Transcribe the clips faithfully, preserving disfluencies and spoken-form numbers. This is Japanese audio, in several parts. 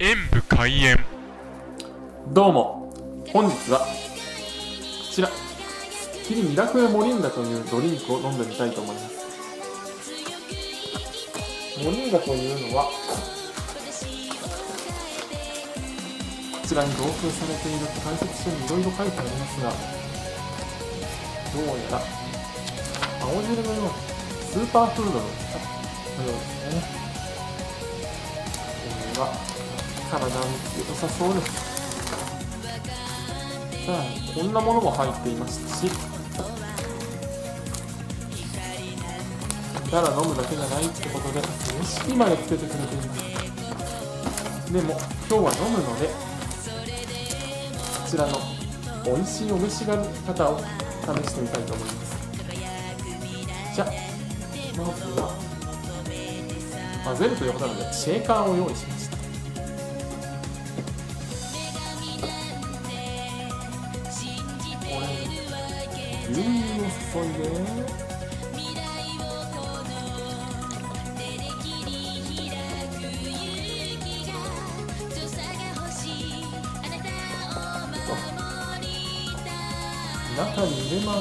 演武開演。どうも、本日はこちら「霧ミラクルモリンダ」というドリンクを飲んでみたいと思います。モリンダというのはこちらに同封されている解説書にいろいろ書いてありますが、どうやら青汁のようなスーパーフードのようですね。これは体に良さそうです。さあ、こんなものも入っていましたし、ただ飲むだけじゃないってことでレシピまでつけてくれています。でも今日は飲むので、こちらの美味しいお召し上がり方を試してみたいと思います。じゃあまずは混ぜるということなので、シェーカーを用意しました。これ牛乳を注いで、中に入れます。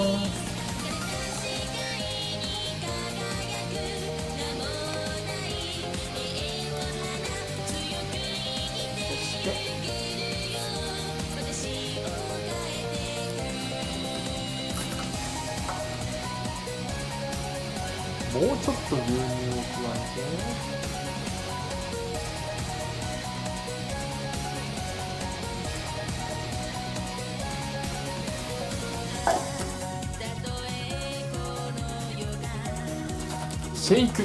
もうちょっと牛乳を加えて、シェイク。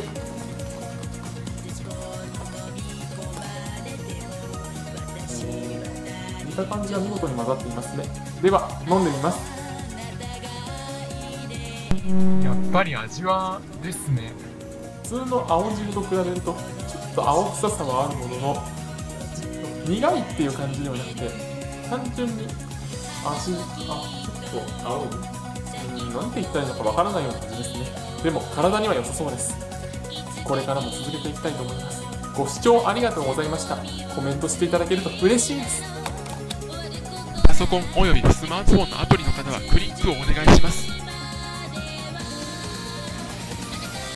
見た感じは見事に混ざっていますね。では飲んでみます。やっぱり味はですね、普通の青汁と比べるとちょっと青臭さはあるものの、苦いっていう感じではなくて、単純に味、あ、ちょっと青い、何て言ったらいいのかわからないような感じですね。でも体には良さそうです。これからも続けていきたいと思います。ご視聴ありがとうございました。コメントしていただけると嬉しいです。パソコンおよびスマートフォンのアプリの方はクリックをお願いします。